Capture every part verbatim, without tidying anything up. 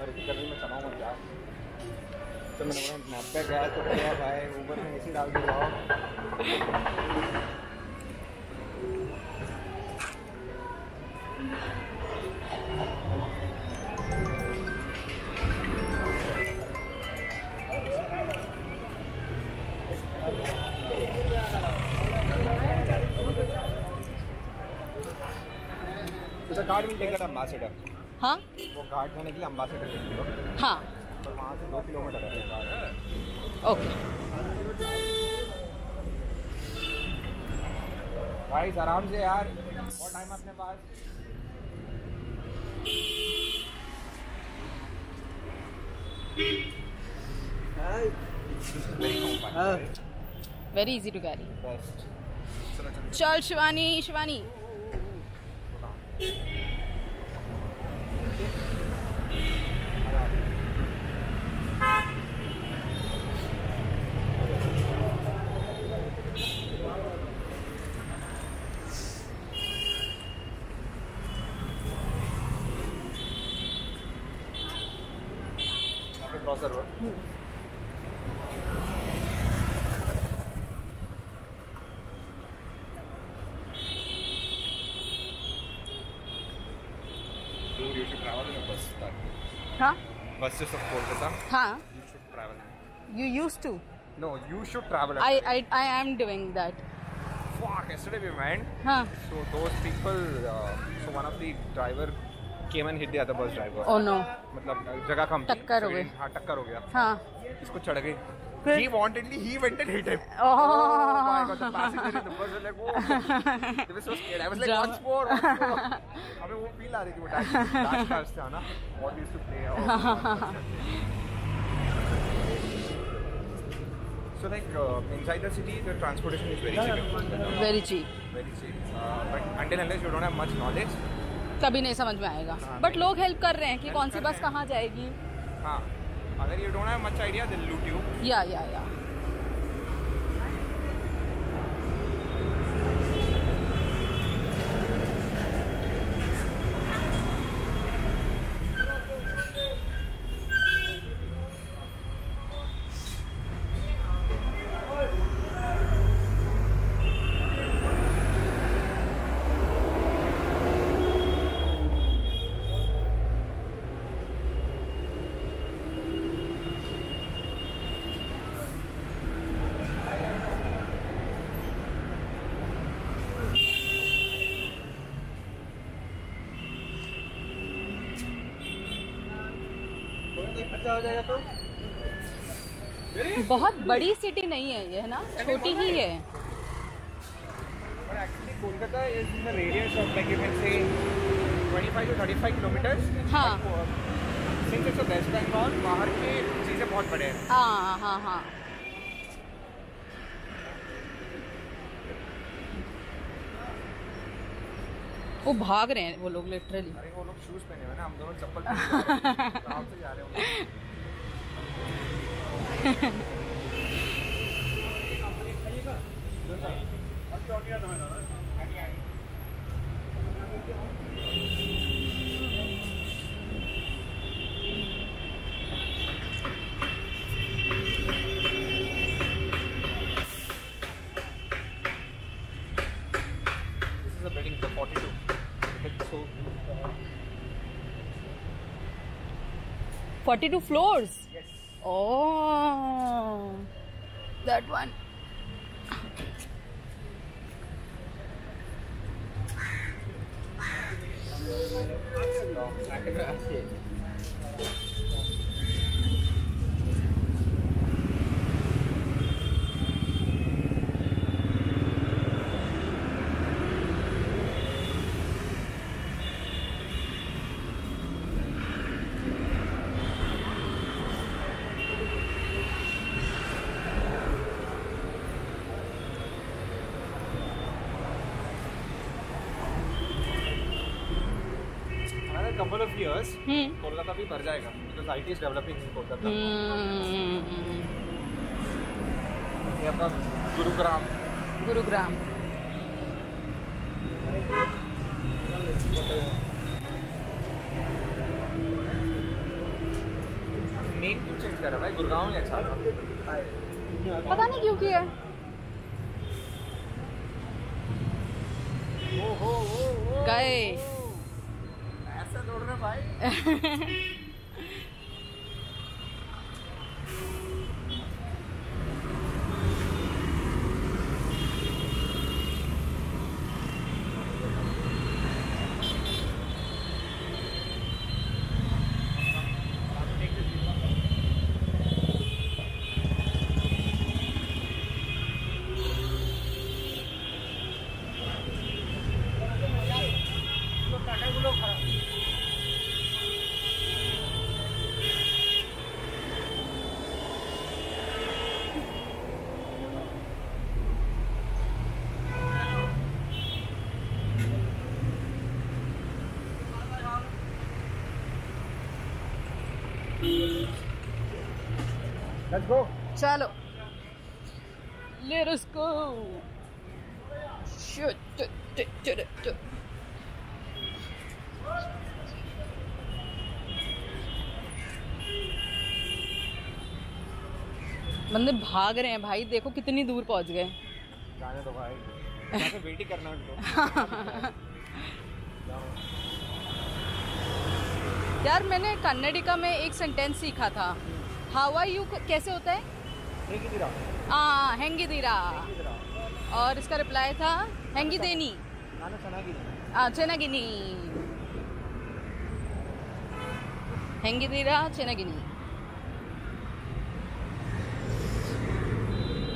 और इसी गर्मी में चलाओ मत यार। तो मैंने बोला मैप पे गया तो क्या भाई ऊबर में ऐसी डाल दिया। गार्ड मिलेगा एम्बेसडर। हाँ वो गार्ड जाने के लिए एम्बेसडर। हाँ तो वहाँ से दो किलोमीटर है गार्ड। ओके गाइस आराम से यार, और टाइम अपने पास। Very easy to carry. चल Shivani, Shivani crosser road buses of Kolkata. Huh? You should travel. You used to? No, you should travel. I I I am doing that. Fuck! Yesterday we went. Huh? So those people, uh, so one of the driver came and hit the other bus driver. Oh no! मतलब जगह कम थी. टक्कर हो गई. हाँ टक्कर हो गया. हाँ. इसको चढ़ गई. He wantedly he went and hit him. Oh! Oh my God! The passenger in the bus was like, oh. They were so scared. I was like, once more, once more. हमें वो फील आ रही थी वो dash dash cars था ना. What used to play out. So like uh, inside the city, the transportation is very cheap. Very cheap. Very cheap. Uh, but until unless you don't have much knowledge, कभी नहीं समझ में आएगा. But लोग help कर रहे हैं कि कौन सी बस कहाँ जाएगी. हाँ. अगर you don't have much idea, they'll loot you. Yeah, yeah, yeah. हो जाएगा तो बहुत बड़ी सिटी नहीं है ये, है ना, छोटी ही है। Actually Kolkata is in the radius of like you can say पच्चीस टू पैंतीस किलोमीटर। हाँ सिंस इट्स वेस्ट बंगाल, बाहर की चीजें बहुत बड़े हैं। हाँ हाँ हाँ वो भाग रहे हैं वो लोग लिटरली। अरे वो लोग शूज पहने हुए ना, हम दोनों चप्पल पहन के जा रहे हैं। This is a building for forty-two. forty-two floors. Yes. Oh, that one. couple of years hmm. Kolkata bhi bhar jayega because I T is developing in Kolkata. hmm. Ye apna Gurugram Gurugram एक क्यों change कर रहा भाई, गुड़गांव में अच्छा था, पता नहीं क्यों किया। ओहो गए ऐसा दौड़ रहे भाई। Let's go. चलो Let us go. Shoot. बंदे भाग रहे हैं भाई, देखो कितनी दूर पहुंच गए। जाने दो भाई, वेट ही करना उनको। यार मैंने कन्नडिका में एक सेंटेंस सीखा था, हाउ आर यू कैसे होता है, हाँ हैंगी दीरा, और इसका रिप्लाई था हैंगी देनी, हाँ चना गिनी, हैंगी दीरा चना गिनी,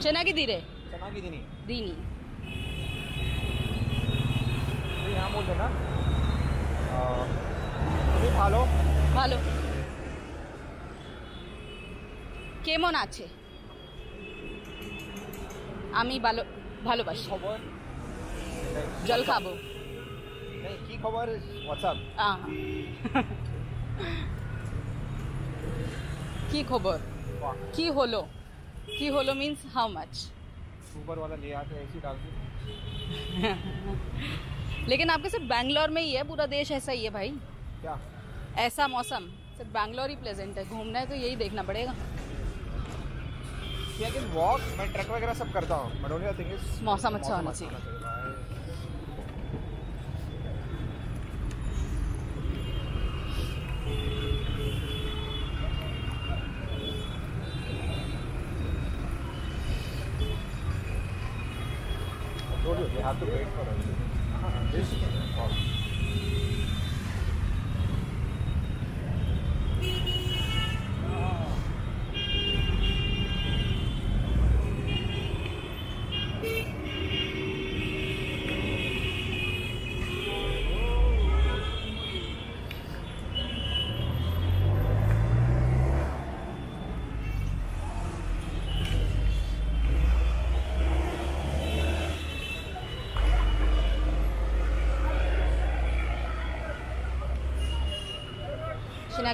चना की दीरे दीनी। यहाँ बोल दो ना, हेलो हेलो केमन आछे, आमी भालो भालोबासी, खबर जल खाबो, नहीं की खबर व्हाट्सएप, हां की खबर की होलो, की होलो मींस हाउ मच, ऊपर वाला ले आके ऐसी डाल दी। लेकिन आपके सिर्फ बैंगलोर में ही है, पूरा देश ऐसा ही है भाई, क्या ऐसा मौसम, सिर्फ बैंगलोर ही प्लेजेंट है। घूमना है तो यही देखना पड़ेगा। लेकिन वॉक मैं ट्रैक वगैरह सब करता हूँ, but only I think is मौसम अच्छा होना चाहिए। हाथ तो वेट करो।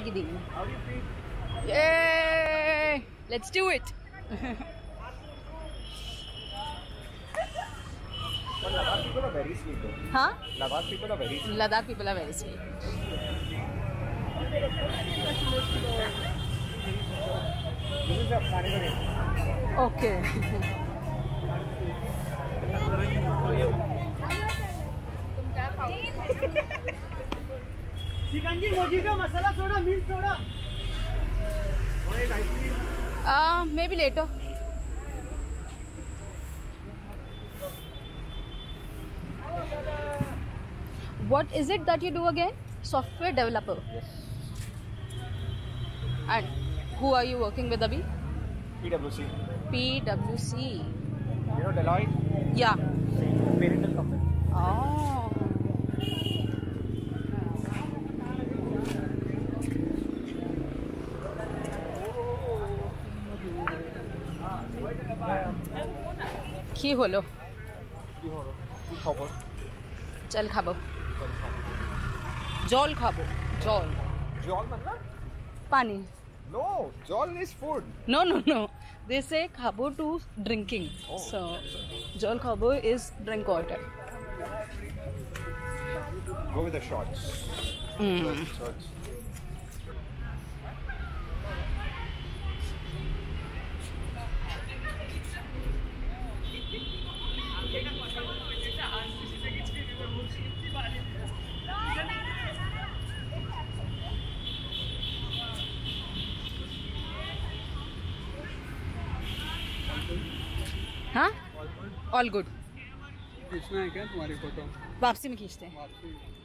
की दी ये, let's do it. Ladakh people are very sweet, हाँ Ladakh people are very sweet, Ladakh people are very sweet. Okay chicken की मोजी का मसाला सोडा, मिर्च सोडा, आ, मैं भी लेटो। What is it that you do again? Software developer. Yes. And who are you working with abhi? PwC. PwC. You know Deloitte? Yeah. Parental company. Oh. की होलो चल खाबो जल खाबो, जल जल मतलब पानी, no jal is food, no no no they say खाबो टू ड्रिंकिंग, सो जल खाबो is drink water. Go with the shots. हाँ ऑल गुड। खींचना है क्या तुम्हारी फोटो? वापसी में खींचते हैं।